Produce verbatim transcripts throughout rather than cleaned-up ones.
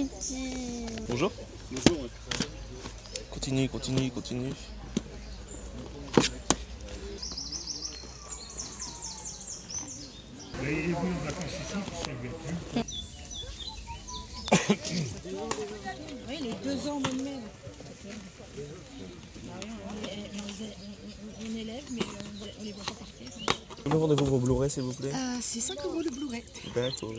Kitty. Bonjour. Bonjour. Continue, continue, continue. Oui, les deux ans de même. On élève, mais on les voit pas partir. Combien vendez-vous vos Blu-ray, s'il vous plaît? euh, C'est cinq euros le Blu-ray. D'accord.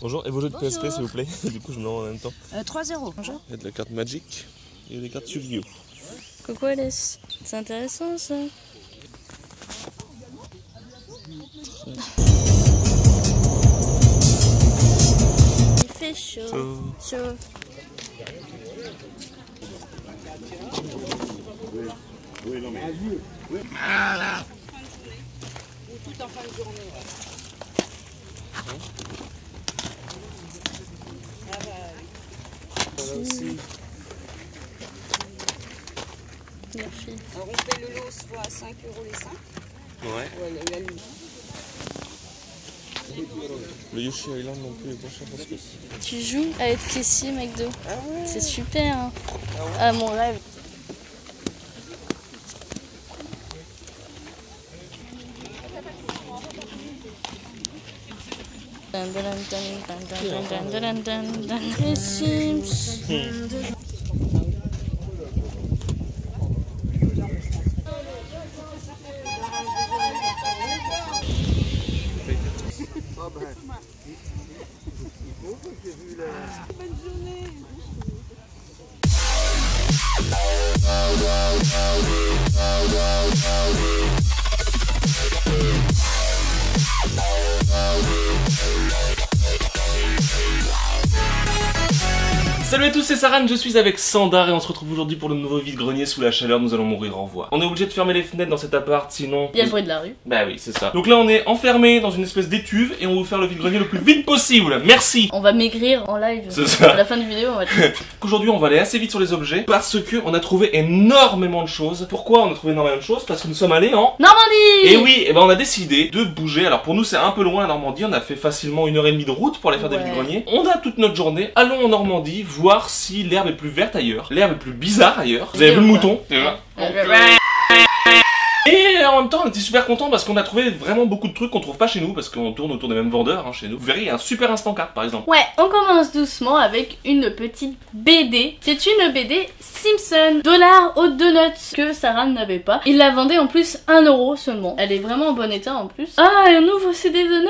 Bonjour, et vos jeux de P S P, s'il vous plaît? Du coup, je me rends en même temps. Euh, trois euros. Bonjour. Il y a de la carte Magic et des cartes Yu-Gi-Oh. Coucou Alice, c'est intéressant ça. Il fait chaud. Chaud. Chaud. Oui, non, mais. Voilà. Ou tout en fin de journée. Ah bah. Voilà aussi. Merci. Alors on fait le lot soit à cinq euros les cinq. Ouais. Ouais, le Yoshi Island non plus est pas cher parce que... Tu joues avec Cassie McDo. Ah ouais. C'est super hein. Ah, ouais. Ah mon rêve. Les Sims. Salut à tous, c'est Sarane, je suis avec Sandar et on se retrouve aujourd'hui pour le nouveau vide-grenier. Sous la chaleur, nous allons mourir en voie. On est obligé de fermer les fenêtres dans cet appart, sinon... Il y a le bruit de la rue. Bah oui, c'est ça. Donc là, on est enfermé dans une espèce d'étuve et on va vous faire le vide-grenier le plus vite possible. Merci. On va maigrir en live. C'est ça. À la fin de vidéo, on va... Aujourd'hui, on va aller assez vite sur les objets parce que on a trouvé énormément de choses. Pourquoi on a trouvé énormément de choses? Parce que nous sommes allés en... Normandie. Et oui, et ben on a décidé de bouger. Alors pour nous, c'est un peu loin la Normandie. On a fait facilement une heure et demie de route pour aller faire ouais. des vide-greniers. On a toute notre journée. Allons en Normandie, vous voir si l'herbe est plus verte ailleurs, l'herbe est plus bizarre ailleurs. Vous avez vu le mouton déjà? Et en même temps on était super contents parce qu'on a trouvé vraiment beaucoup de trucs qu'on trouve pas chez nous parce qu'on tourne autour des mêmes vendeurs hein, chez nous. Vous verrez, il y a un super instant carte par exemple. Ouais, on commence doucement avec une petite B D. C'est une B D Simpson, dollar aux donuts que Sarah n'avait pas. Il la vendait en plus un euro seulement. Elle est vraiment en bon état en plus. Ah, et un nouveau C D donuts.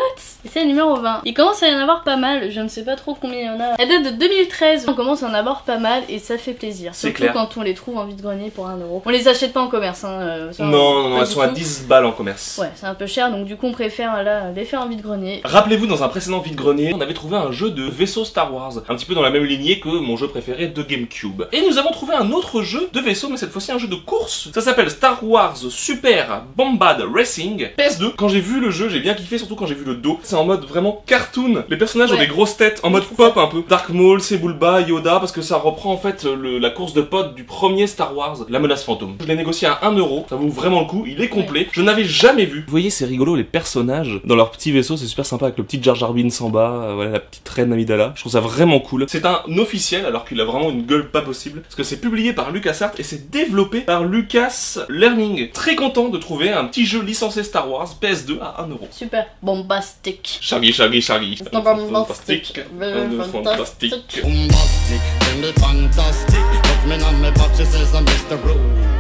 Et c'est le numéro vingt. Il commence à y en avoir pas mal, je ne sais pas trop combien il y en a. Elle date de deux mille treize. On commence à en avoir pas mal et ça fait plaisir. C'est clair. Surtout quand on les trouve en vide-grenier pour un euro. On les achète pas en commerce hein. Euh, ça, non. Non, non, elles sont à dix balles en commerce. Ouais, c'est un peu cher, donc du coup on préfère là les faire en vide-grenier. Rappelez-vous, dans un précédent vide-grenier, on avait trouvé un jeu de vaisseau Star Wars, un petit peu dans la même lignée que mon jeu préféré de GameCube. Et nous avons trouvé un autre jeu de vaisseau, mais cette fois-ci un jeu de course. Ça s'appelle Star Wars Super Bombad Racing P S deux. Quand j'ai vu le jeu, j'ai bien kiffé, surtout quand j'ai vu le dos. C'est en mode vraiment cartoon. Les personnages ouais. ont des grosses têtes, en mode pop un peu. Dark Maul, Sebulba, Yoda, parce que ça reprend en fait le, la course de pod du premier Star Wars, la menace fantôme. Je l'ai négocié à un euro, ça vaut vraiment le coup. Il est complet, ouais. je n'avais jamais vu. Vous voyez, c'est rigolo, les personnages dans leur petit vaisseau, c'est super sympa avec le petit Jar Jar Binks en bas, euh, voilà, la petite reine Amidala. Je trouve ça vraiment cool. C'est un officiel alors qu'il a vraiment une gueule pas possible parce que c'est publié par LucasArts et c'est développé par Lucas Learning. Très content de trouver un petit jeu licencié Star Wars P S deux à un euro. Super bombastique. Shaggy, shaggy, shaggy. Bombastique. Fantastique.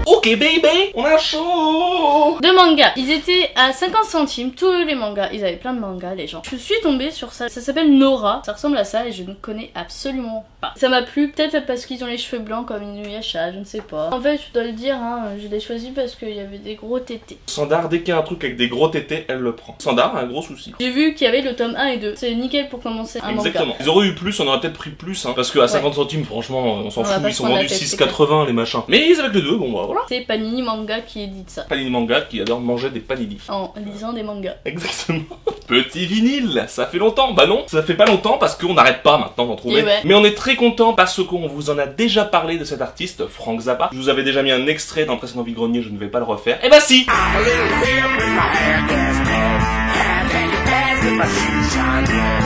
Ok baby, on a chaud. Deux mangas, ils étaient à cinquante centimes, tous les mangas, ils avaient plein de mangas les gens. Je suis tombée sur ça, ça s'appelle Nora, ça ressemble à ça et je ne connais absolument pas. Ça m'a plu, peut-être parce qu'ils ont les cheveux blancs comme Inuyasha, je ne sais pas. En fait je dois le dire, hein, je l'ai choisi parce qu'il y avait des gros tétés. Sandar, dès qu'il y a un truc avec des gros tétés, elle le prend. Sandar a un gros souci. J'ai vu qu'il y avait le tome un et deux, c'est nickel pour commencer un Exactement. manga. Ils auraient eu plus, on aurait peut-être pris plus, hein, parce qu'à cinquante centimes franchement on s'en fout, ils sont vendus six quatre-vingts les machins. Mais avec le deux, bon bah voilà. C'est Panini Manga qui édite ça. Panini Manga qui adore manger des panini. En lisant des mangas. Exactement. Petit vinyle, ça fait longtemps. Bah non, ça fait pas longtemps parce qu'on n'arrête pas maintenant d'en trouver. Ouais. Mais on est très content parce qu'on vous en a déjà parlé de cet artiste, Frank Zappa. Je vous avais déjà mis un extrait dans le précédent vide-grenier, je ne vais pas le refaire. Et bah si.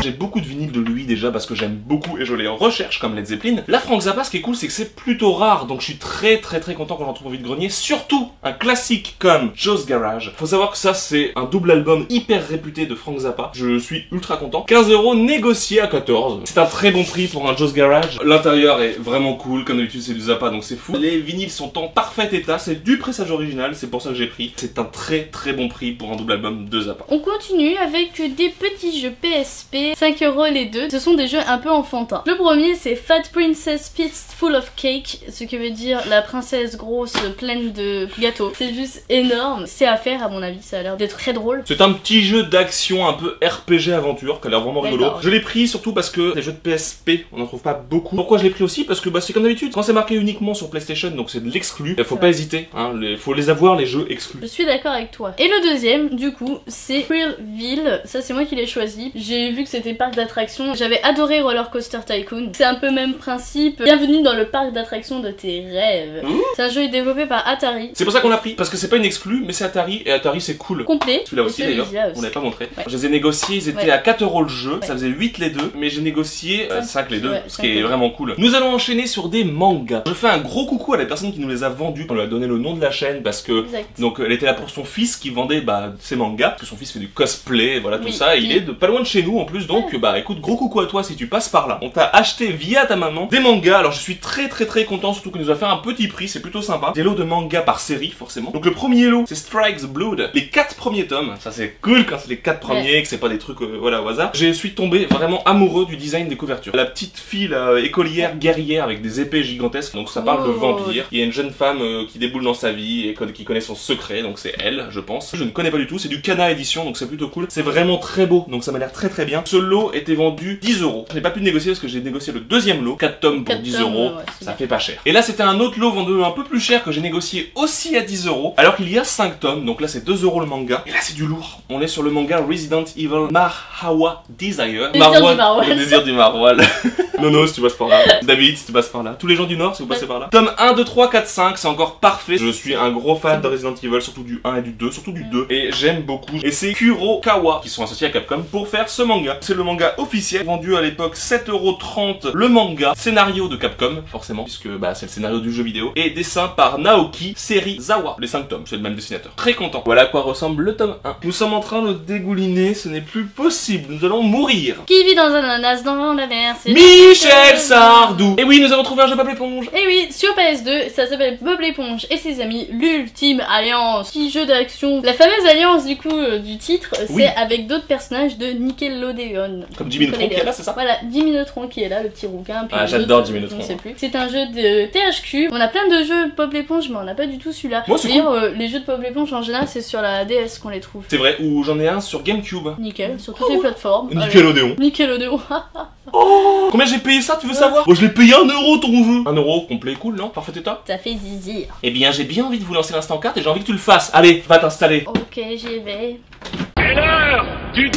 J'ai beaucoup de vinyles de lui déjà parce que j'aime beaucoup et je les recherche comme Led Zeppelin. La Frank Zappa, ce qui est cool, c'est que c'est plutôt rare, donc je suis très très très content quand j'en trouve au vide-grenier. Surtout un classique comme Joe's Garage. Faut savoir que ça, c'est un double album hyper réputé de Frank Zappa. Je suis ultra content. quinze euros négocié à quatorze. C'est un très bon prix pour un Joe's Garage. L'intérieur est vraiment cool. Comme d'habitude, c'est du Zappa, donc c'est fou. Les vinyles sont en parfait état. C'est du pressage original. C'est pour ça que j'ai pris. C'est un très très bon prix pour un double album de Zappa. On continue avec des petits jeux P S P. cinq euros les deux. Ce sont des jeux un peu enfantins. Le premier, c'est Fat Princess Pitch Full of Cake. Ce qui veut dire la princesse grosse pleine de gâteaux. C'est juste énorme. C'est à faire, à mon avis. Ça a l'air d'être très drôle. C'est un petit jeu d'action un peu R P G aventure qui a l'air vraiment rigolo. Je l'ai pris surtout parce que les jeux de P S P, on n'en trouve pas beaucoup. Pourquoi je l'ai pris aussi? Parce que bah, c'est comme d'habitude. Quand c'est marqué uniquement sur PlayStation, donc c'est de l'exclu. Il faut pas hésiter. Il hein, les... faut les avoir, les jeux exclus. Je suis d'accord avec toi. Et le deuxième, du coup, c'est Thrillville. Ça, c'est moi qui l'ai choisi. J'ai vu que c'était parc d'attractions. J'avais adoré Roller Coaster Tycoon. C'est un peu même principe. Bienvenue dans le parc d'attractions de tes rêves. Mmh. C'est un jeu développé par Atari. C'est pour ça qu'on l'a pris. Parce que c'est pas une exclue, mais c'est Atari. Et Atari, c'est cool. Complet. Celui-là aussi, d'ailleurs. On l'avait pas montré. Ouais. Je les ai négociés. Ils étaient ouais. à quatre euros le jeu. Ouais. Ça faisait huit les deux. Mais j'ai négocié euh, cinq les deux. Ouais, ce qui est vraiment cool. Nous allons enchaîner sur des mangas. Je fais un gros coucou à la personne qui nous les a vendus. On lui a donné le nom de la chaîne parce que. Exact. Donc, elle était là pour son fils qui vendait bah, ses mangas. Parce que son fils fait du cosplay. Voilà. Tout ça, et il est de pas loin de chez nous en plus, donc bah écoute, gros coucou à toi si tu passes par là. On t'a acheté via ta maman des mangas, alors je suis très très très content, surtout qu'il nous a fait un petit prix, c'est plutôt sympa. Des lots de mangas par série forcément. Donc le premier lot, c'est Strikes Blood, les quatre premiers tomes, ça c'est cool quand c'est les quatre premiers, ouais. que c'est pas des trucs euh, voilà au hasard. Je suis tombé vraiment amoureux du design des couvertures. La petite fille là, écolière guerrière avec des épées gigantesques, donc ça parle oh. de vampires. Il y a une jeune femme euh, qui déboule dans sa vie et qui connaît son secret, donc c'est elle, je pense. Je ne connais pas du tout, c'est du Kana édition, donc c'est plutôt cool. C'est vraiment très beau, donc ça m'a l'air très très bien. Ce lot était vendu dix euros. Je n'ai pas pu négocier parce que j'ai négocié le deuxième lot, quatre tomes pour dix euros. Ouais, ça bien. Fait pas cher. Et là, c'était un autre lot vendu un peu plus cher que j'ai négocié aussi à dix euros, alors qu'il y a cinq tomes. Donc là, c'est deux euros le manga. Et là, c'est du lourd. On est sur le manga Resident Evil Marhawa Desire. Marhawa, le désir du Maroilles. Non, non, si tu passes par là. David, si tu passes par là. Tous les gens du Nord, si vous passez par là. Tome un, deux, trois, quatre, cinq, c'est encore parfait. Je suis un gros fan de Resident Evil, surtout du un et du deux, surtout du deux. Et j'aime beaucoup. Et c'est Kurokawa qui sont associés à Capcom pour faire ce manga. C'est le manga officiel, vendu à l'époque sept euros trente le manga. Scénario de Capcom, forcément, puisque bah, c'est le scénario du jeu vidéo. Et dessin par Naoki Serizawa. Les cinq tomes, c'est le même dessinateur. Très content. Voilà à quoi ressemble le tome un. Nous sommes en train de dégouliner, ce n'est plus possible. Nous allons mourir. Qui vit dans un ananas dans la mer, c'est... Michel Sardou. Et oui, nous avons trouvé un jeu Bob l'éponge. Et oui, sur P S deux, ça s'appelle Bob l'éponge et ses amis, l'ultime alliance. Petit jeu d'action. La fameuse alliance du coup euh, du titre, c'est oui. avec d'autres personnages de Nickelodeon. Comme Jimmy Neutron qui est là, c'est ça? Voilà, Jimmy Neutron qui est là, le petit rouquin. Ah, j'adore Jimmy Neutron. C'est un jeu de T H Q. On a plein de jeux Bob l'éponge, mais on n'a pas du tout celui-là. D'ailleurs, cool. euh, les jeux de Bob l'éponge en général, c'est sur la D S qu'on les trouve. C'est vrai, ou j'en ai un sur GameCube. Nickel, sur toutes oh, les plateformes. Nickelodeon. Nickelodeon. Oh, combien j'ai payé ça, tu veux ouais. savoir? Moi bon, je l'ai payé un euro ton jeu. un euro complet, cool, non? Parfait état. Ça fait zizir. Eh bien, j'ai bien envie de vous lancer l'instant carte et j'ai envie que tu le fasses. Allez, va t'installer. Ok, j'y vais. C'est l'heure du...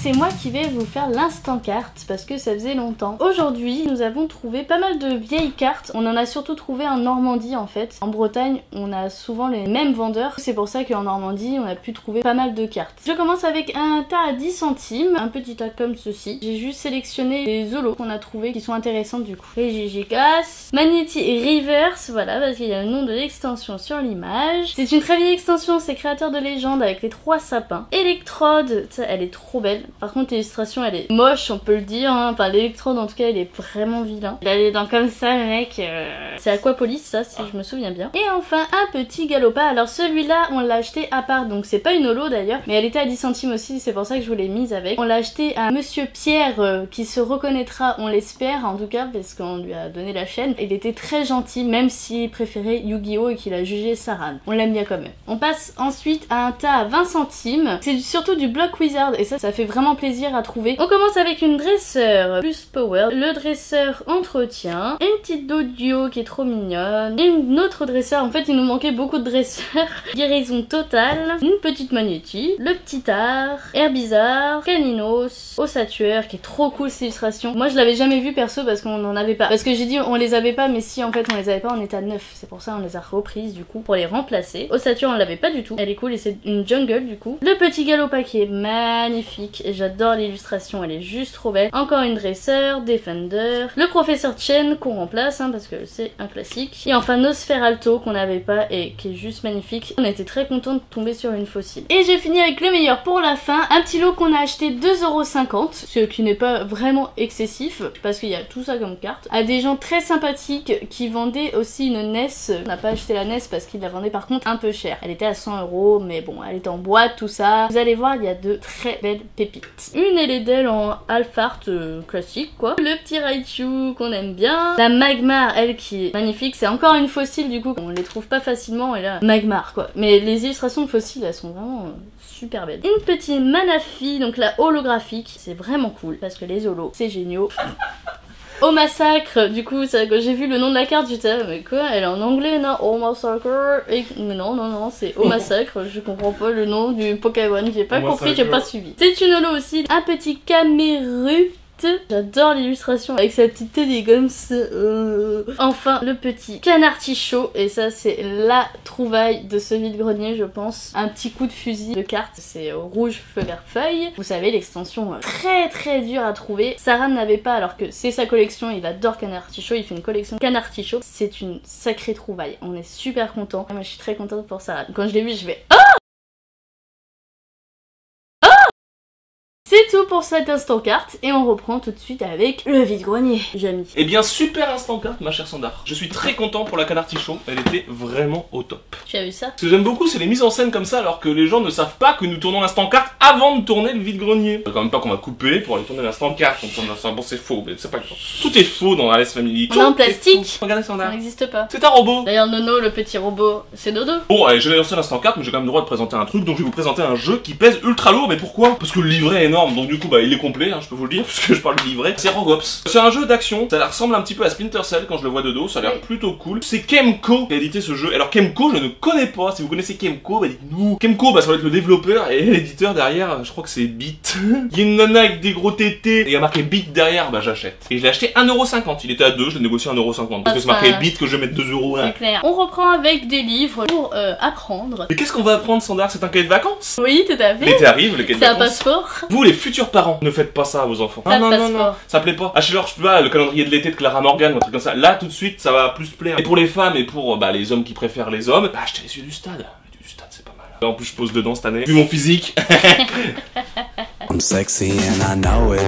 C'est moi qui vais vous faire l'instant carte parce que ça faisait longtemps. Aujourd'hui, nous avons trouvé pas mal de vieilles cartes. On en a surtout trouvé en Normandie en fait. En Bretagne, on a souvent les mêmes vendeurs. C'est pour ça qu'en Normandie, on a pu trouver pas mal de cartes. Je commence avec un tas à dix centimes. Un petit tas comme ceci. J'ai juste sélectionné les zolos qu'on a trouvé qui sont intéressantes du coup. Les G G Casse. Magneti Reverse. Voilà, parce qu'il y a le nom de l'extension sur l'image. C'est une très vieille extension. C'est Créateur de légende avec les trois sapins. Electrode. Ça, elle est trop belle. Par contre, l'illustration, elle est moche, on peut le dire. Hein. Enfin, l'électrode, en tout cas, il est vraiment vilain. Il a les dents comme ça, le mec. Euh... C'est Aquapolis, ça, si je me souviens bien. Et enfin, un petit galopin. Alors, celui-là, on l'a acheté à part. Donc, c'est pas une holo, d'ailleurs. Mais elle était à dix centimes aussi. C'est pour ça que je vous l'ai mise avec. On l'a acheté à Monsieur Pierre, euh, qui se reconnaîtra, on l'espère, en tout cas, parce qu'on lui a donné la chaîne. Il était très gentil, même s'il préférait Yu-Gi-Oh! Et qu'il a jugé Sarane. On l'aime bien quand même. On passe ensuite à un tas à vingt centimes. C'est surtout du Block Wizard. Et ça, ça fait vraiment plaisir à trouver. On commence avec une dresseur plus power. Le dresseur entretien. Une petite dodio qui est trop mignonne. Et une autre dressière, en fait il nous manquait beaucoup de dressières. Guérison totale, une petite Magneti, le petit art, Herbizarre, Caninos, Ossatuaire qui est trop cool cette illustration. Moi je l'avais jamais vu perso parce qu'on n'en avait pas. Parce que j'ai dit on les avait pas mais si en fait on les avait pas en état neuf. C'est pour ça on les a reprises du coup pour les remplacer. Ossatuaire on l'avait pas du tout. Elle est cool et c'est une jungle du coup. Le petit Galopa qui est magnifique et j'adore l'illustration, elle est juste trop belle. Encore une dresseur, Defender, le professeur Chen qu'on remplace hein, parce que c'est un classique. Et enfin Nosferalto qu'on n'avait pas et qui est juste magnifique. On était très contents de tomber sur une fossile. Et j'ai fini avec le meilleur pour la fin, un petit lot qu'on a acheté deux euros cinquante, ce qui n'est pas vraiment excessif parce qu'il y a tout ça comme carte, à des gens très sympathiques qui vendaient aussi une N E S. On n'a pas acheté la N E S parce qu'ils la vendaient par contre un peu cher. Elle était à cent euros mais bon elle était en boîte tout ça. Vous allez voir il y a de très belles pépites. Une L E D L en Alphart euh, classique quoi. Le petit Raichu qu'on aime bien. La Magmar elle qui est magnifique. C'est encore une fossile du coup. On les trouve pas facilement et là Magmar quoi. Mais les illustrations de fossiles elles sont vraiment euh, super belles. Une petite Manaphy donc la holographique. C'est vraiment cool parce que les holos c'est géniaux. Au massacre, du coup, ça, quand j'ai vu le nom de la carte, j'étais là, mais quoi, elle est en anglais, non? Au massacre, et... mais non, non, non, c'est au massacre, je comprends pas le nom du Pokémon, j'ai pas compris, j'ai pas suivi. C'est une holo aussi, un petit Cameru. J'adore l'illustration avec sa petite teddy gums. Euh... Enfin, le petit canartichaud. Et ça, c'est la trouvaille de ce vide-grenier, je pense. Un petit coup de fusil de carte. C'est rouge, feu vert, feuille. Vous savez, l'extension euh, très très dure à trouver. Sarane n'avait pas, alors que c'est sa collection. Il adore canartichaud. Il fait une collection canartichaud. C'est une sacrée trouvaille. On est super contents. Moi, je suis très contente pour Sarane. Quand je l'ai vu, je vais... Oh, c'est tout pour cet instant carte et on reprend tout de suite avec le vide-grenier, Jamy. Eh bien, super instant carte, ma chère Sandar. Je suis très content pour la canartichaud, elle était vraiment au top. Tu as vu ça? Ce que j'aime beaucoup, c'est les mises en scène comme ça, alors que les gens ne savent pas que nous tournons l'instant carte avant de tourner le vide-grenier. Quand même pas qu'on va couper pour aller tourner l'instant carte. On tourne l'instant... Bon, c'est faux, mais c'est pas grave. Tout est faux dans Alice Family. On est en plastique. Regardez Sandar. Ça n'existe pas. C'est un robot. D'ailleurs, Nono, le petit robot, c'est Dodo. Bon, allez, je vais lancer l'instant carte, mais j'ai quand même le droit de présenter un truc, donc je vais vous présenter un jeu qui pèse ultra lourd. Mais pourquoi? Parce que le livret est énorme. Donc du coup bah il est complet hein, je peux vous le dire parce que je parle du livret. C'est Rogue Ops. C'est un jeu d'action. Ça ressemble un petit peu à Splinter Cell quand je le vois de dos. Ça a l'air oui. plutôt cool. C'est Kemco qui a édité ce jeu. Alors Kemco je ne connais pas. Si vous connaissez Kemco bah dites-nous. Kemco bah ça va être le développeur et l'éditeur derrière. Je crois que c'est Beat. Il y a une nana avec des gros tétés. Et il y a marqué Beat derrière. Bah j'achète. Et je l'ai acheté un euro cinquante. Il était à deux. Je l'ai négocié un euro cinquante. Parce que c'est marqué Beat que je vais mettre deux euros. C'est clair. On reprend avec des livres pour euh, apprendre. Mais qu'est-ce qu'on va apprendre Sandar? C'est un cahier de vacances. Oui tout à fait. L'été arrive, le cahier de vacances. C'est un passeport. Vous les futurs parents, ne faites pas ça à vos enfants. Ah, non, non, non, non, ça plaît pas. Achetez-leur, je sais pas, le calendrier de l'été de Clara Morgan ou un truc comme ça. Là, tout de suite, ça va plus plaire. Et pour les femmes et pour bah, les hommes qui préfèrent les hommes, bah, achetez les yeux du stade. Les yeux du stade, c'est pas mal. Là, en plus, je pose dedans cette année. Vu mon physique. I'm sexy and I know it.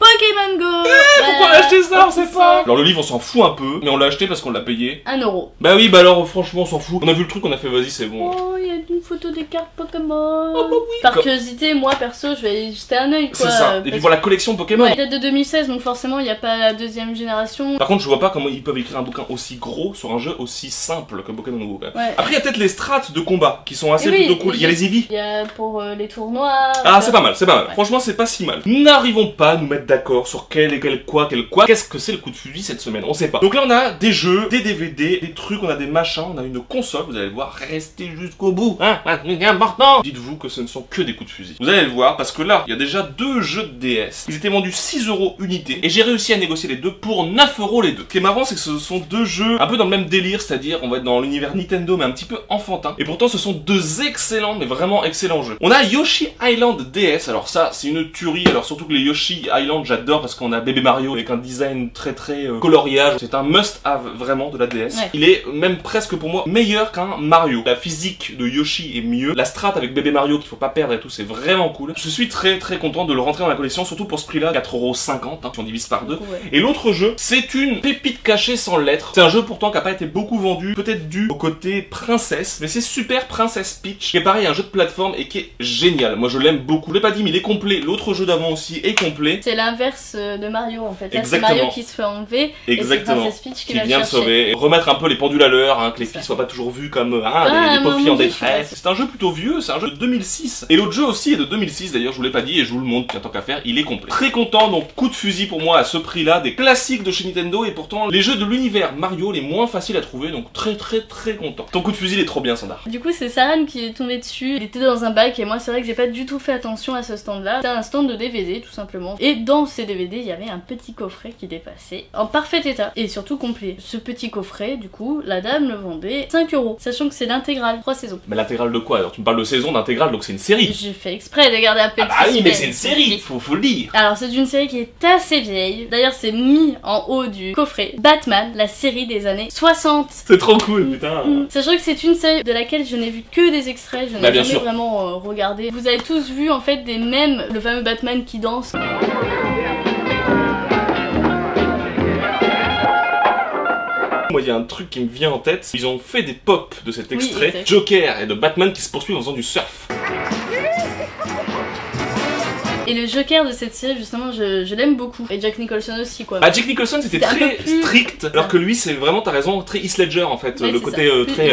Pokémon Go! Eh, pourquoi on l'a acheté ça? On sait pas! Alors le livre on s'en fout un peu, mais on l'a acheté parce qu'on l'a payé. un euro. Bah oui, bah alors franchement on s'en fout. On a vu le truc, on a fait vas-y c'est bon. Oh, il y a une photo des cartes Pokémon. Oh, bah oui. Par Comme... curiosité, moi perso je vais jeter un oeil quoi. C'est ça. Et puis pour la collection Pokémon. Ouais, elle date de deux mille seize donc forcément il n'y a pas la deuxième génération. Par contre je vois pas comment ils peuvent écrire un bouquin aussi gros sur un jeu aussi simple que Pokémon Go. Quand même. Ouais. Après il y a peut-être les strates de combat qui sont assez oui, plutôt cool. Il y a les Eevee. Il y a pour euh, les tournois. Ah c'est pas mal, c'est pas mal. Ouais. Franchement c'est pas si mal. N'arrivons pas à nous mettre d'accord sur quel et quel quoi, quel quoi. Qu'est-ce que c'est le coup de fusil cette semaine? On sait pas. Donc là on a des jeux, des D V D, des trucs, on a des machins, on a une console, vous allez le voir, restez jusqu'au bout. Hein, c'est important. Dites-vous que ce ne sont que des coups de fusil. Vous allez le voir parce que là, il y a déjà deux jeux de D S. Ils étaient vendus six euros unité et j'ai réussi à négocier les deux pour neuf euros les deux. Ce qui est marrant c'est que ce sont deux jeux un peu dans le même délire, c'est-à-dire on va être dans l'univers Nintendo mais un petit peu enfantin. Et pourtant ce sont deux excellents, mais vraiment excellents jeux. On a Yoshi Island D S, alors ça c'est une tuerie, alors surtout que les Yoshi Island j'adore parce qu'on a Bébé Mario avec un design très très euh, coloriage, c'est un must have vraiment de la D S. Ouais. Il est même presque pour moi meilleur qu'un Mario. La physique de Yoshi est mieux, la strat avec Bébé Mario qu'il faut pas perdre et tout c'est vraiment cool. Je suis très très content de le rentrer dans la collection surtout pour ce prix là, quatre euros cinquante hein, si on divise par deux. Ouais. Et l'autre jeu c'est une pépite cachée sans lettres, c'est un jeu pourtant qui a pas été beaucoup vendu, peut-être dû au côté princesse, mais c'est Super Princess Peach qui est pareil un jeu de plateforme et qui est génial, moi je l'aime beaucoup. Je l'ai pas dit mais il est complet, l'autre jeu d'avant aussi est complet. C'est l'inverse de Mario en fait. Là, Exactement. Mario qui se fait enlever. Exactement. Et Princess Peach qui, qui vient le sauver. Et remettre un peu les pendules à l'heure, hein, que les filles soient pas toujours vues comme ah, ah, les, les pauvres filles en détresse. C'est un jeu plutôt vieux, c'est un jeu de deux mille six. Et l'autre jeu aussi est de deux mille six, d'ailleurs je vous l'ai pas dit et je vous le montre, tant qu'à faire, il est complet. Très content, donc coup de fusil pour moi à ce prix-là, des classiques de chez Nintendo et pourtant les jeux de l'univers Mario les moins faciles à trouver, donc très très très content. Ton coup de fusil est trop bien, Sandar. Du coup c'est Sarane qui est tombée dessus, il était dans un bac et moi c'est vrai que j'ai pas du tout fait attention à ce stand-là. C'était un stand de D V D tout simplement. Et dans ces D V D il y avait un petit coffret qui dépassait en parfait état et surtout complet. Ce petit coffret du coup la dame le vendait cinq euros, sachant que c'est l'intégrale, trois saisons. Mais l'intégrale de quoi alors? Tu me parles de saison, d'intégrale, donc c'est une série. J'ai fait exprès de garder un peu. Ah bah oui mais c'est une série, faut, faut le dire. Alors c'est une série qui est assez vieille, d'ailleurs c'est mis en haut du coffret. Batman, la série des années soixante. C'est trop cool putain. Mmh. Sachant que c'est une série de laquelle je n'ai vu que des extraits, je n'ai bah, jamais sûr. vraiment euh, regardé. Vous avez tous vu en fait des mèmes, le fameux Batman qui danse. Moi il y a un truc qui me vient en tête, ils ont fait des pops de cet extrait, oui, Joker et de Batman qui se poursuivent en faisant du surf. Et le Joker de cette série justement je, je l'aime beaucoup. Et Jack Nicholson aussi quoi. Bah Jack Nicholson c'était très plus... strict alors que lui c'est vraiment, t'as raison, très Heath Ledger en fait, ouais, le côté euh, très...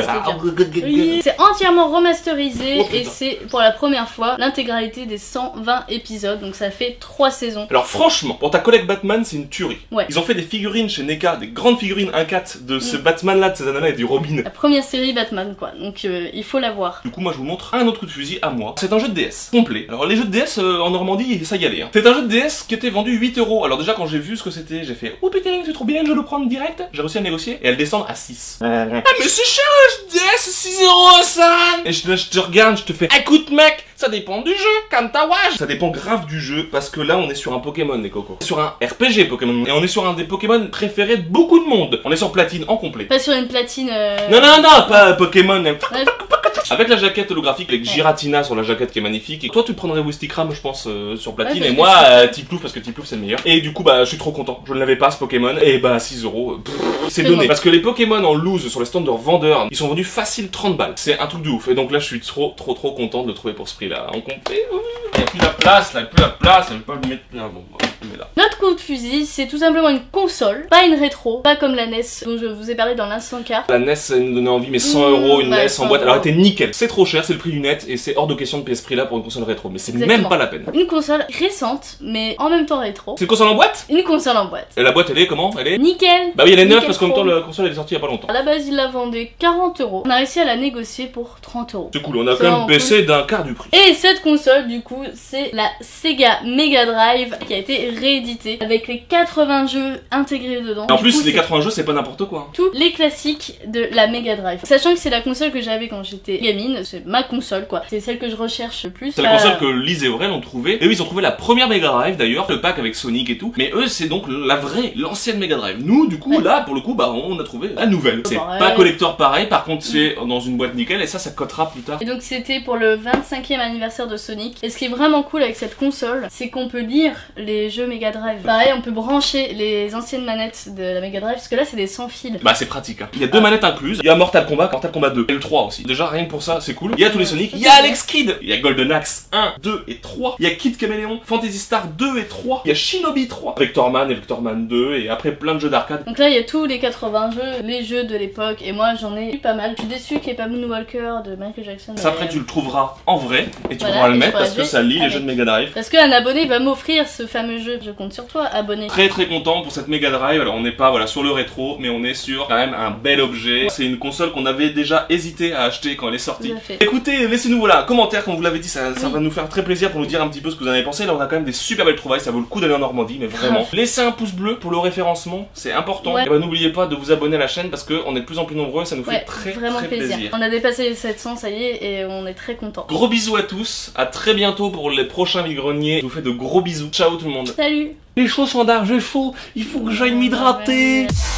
Oui. C'est entièrement remasterisé oh, et c'est pour la première fois l'intégralité des cent vingt épisodes, donc ça fait trois saisons. Alors franchement, pour ta collègue Batman c'est une tuerie. Ouais. Ils ont fait des figurines chez NECA, des grandes figurines un quatre de ce mm. Batman là, de ces années-là et du Robin. La première série Batman quoi, donc euh, il faut la voir. Du coup moi je vous montre un autre coup de fusil à moi. C'est un jeu de D S complet. Alors les jeux de D S euh, en Normandie ça y allait. Hein. C'est un jeu de D S qui était vendu huit euros. Alors déjà quand j'ai vu ce que c'était, j'ai fait oh putain c'est trop bien, je vais le prendre direct. J'ai réussi à négocier et elle descend à six. Ah mais c'est cher le jeu de D S, six euros ça. Et je, je te regarde, je te fais écoute mec, ça dépend du jeu, quand t'as wage. Ça dépend grave du jeu parce que là on est sur un Pokémon les cocos. Sur un R P G Pokémon. Et on est sur un des Pokémon préférés de beaucoup de monde. On est sur platine en complet. Pas sur une platine euh... Non non non, pas Pokémon. Ouais. Avec la jaquette holographique, avec Giratina sur la jaquette qui est magnifique. Et toi tu prendrais Wistikram je pense euh, sur platine ouais, et moi euh, Tiplouf parce que Tiplouf c'est le meilleur. Et du coup bah je suis trop content, je ne l'avais pas ce Pokémon. Et bah six euros, c'est donné. Bon. Parce que les Pokémon en loose sur les stands de revendeurs, ils sont vendus facile trente balles. C'est un truc de ouf. Et donc là je suis trop trop trop content de le trouver pour ce prix là. On compte. Il n'y a plus la place, là, il n'y a plus la place, je vais pas le mettre là. Bon, bah, je mets là. Notre coup de fusil, c'est tout simplement une console, pas une rétro, pas comme la N E S dont je vous ai parlé dans l'instant car. La N E S nous donnait envie, mais cent euros une N E S en boîte. Alors elle était nickel. C'est trop cher, c'est le prix du net et c'est hors de question de payer ce prix là pour une console rétro, mais c'est même pas la peine. Une console récente, mais en même temps rétro. C'est une console en boîte ? Une console en boîte. Et la boîte elle est comment ? Elle est nickel. Bah oui, elle est neuve parce qu'en même temps la console elle est sortie il y a pas longtemps. À la base, il la vendait quarante euros. On a réussi à la négocier pour trente euros. C'est cool, on a quand même baissé d'un quart du prix. Et cette console, du coup, c'est la Sega Mega Drive qui a été rééditée avec les quatre-vingts jeux intégrés dedans. En plus, coup, les quatre-vingts jeux, c'est pas n'importe quoi. Tous les classiques de la Mega Drive. Sachant que c'est la console que j'avais quand j'étais gamine, c'est ma console quoi. C'est celle que je recherche le plus. C'est la euh... console que Lise et Aurel ont trouvé. Et eux, ils ont trouvé la première Mega Drive d'ailleurs, le pack avec Sonic et tout. Mais eux, c'est donc la vraie, l'ancienne Mega Drive. Nous, du coup, ouais. là, pour le coup, bah on a trouvé la nouvelle. C'est pas collector pareil, par contre, c'est dans une boîte nickel et ça, ça cotera plus tard. Et donc, c'était pour le vingt-cinquième anniversaire de Sonic. Et ce qui est vraiment cool avec cette console, c'est qu'on peut lire les jeux Mega Drive. Pareil, on peut brancher les anciennes manettes de la Mega Drive, parce que là c'est des sans fil. Bah c'est pratique. Hein. Il y a deux ah. manettes incluses. Il y a Mortal Kombat, Mortal Kombat deux et le trois aussi. Déjà rien que pour ça, c'est cool. Il y a tous les Sonic. Il y a Alex Kidd. Il y a Golden Axe un, deux et trois. Il y a Kid Caméléon, Fantasy Star deux et trois. Il y a Shinobi trois, Vectorman et Vectorman deux et après plein de jeux d'arcade. Donc là il y a tous les quatre-vingts jeux, les jeux de l'époque et moi j'en ai eu pas mal. Je suis déçue qu'il n'y ait pas Moonwalker de Michael Jackson. Ça après tu le trouveras en vrai et tu voilà, pourras le mettre parce que ça lit avec. les jeux de Mega Drive. Parce qu'un abonné va m'offrir ce fameux jeu. Je compte sur toi, abonné. Très très content pour cette Mega Drive. Alors on n'est pas voilà sur le rétro, mais on est sur quand même un bel objet. C'est une console qu'on avait déjà hésité à acheter quand elle est sortie. Écoutez, laissez-nous voilà un commentaire comme vous l'avez dit, ça, oui. ça va nous faire très plaisir pour nous dire un petit peu ce que vous en avez pensé. Là on a quand même des super belles trouvailles, ça vaut le coup d'aller en Normandie, mais vraiment. Bref. Laissez un pouce bleu pour le référencement, c'est important. Ouais. Et bah n'oubliez pas de vous abonner à la chaîne parce qu'on est de plus en plus nombreux, ça nous ouais, fait très vraiment très plaisir. plaisir. On a dépassé les sept cents, ça y est, et on est très content. Gros bisous à tous, à très bientôt pour les prochains Migreniers. Je vous fais de gros bisous. Ciao tout le monde. Salut. Les choses sont d'argent, j'ai chaud, il faut que j'aille m'hydrater. Ouais.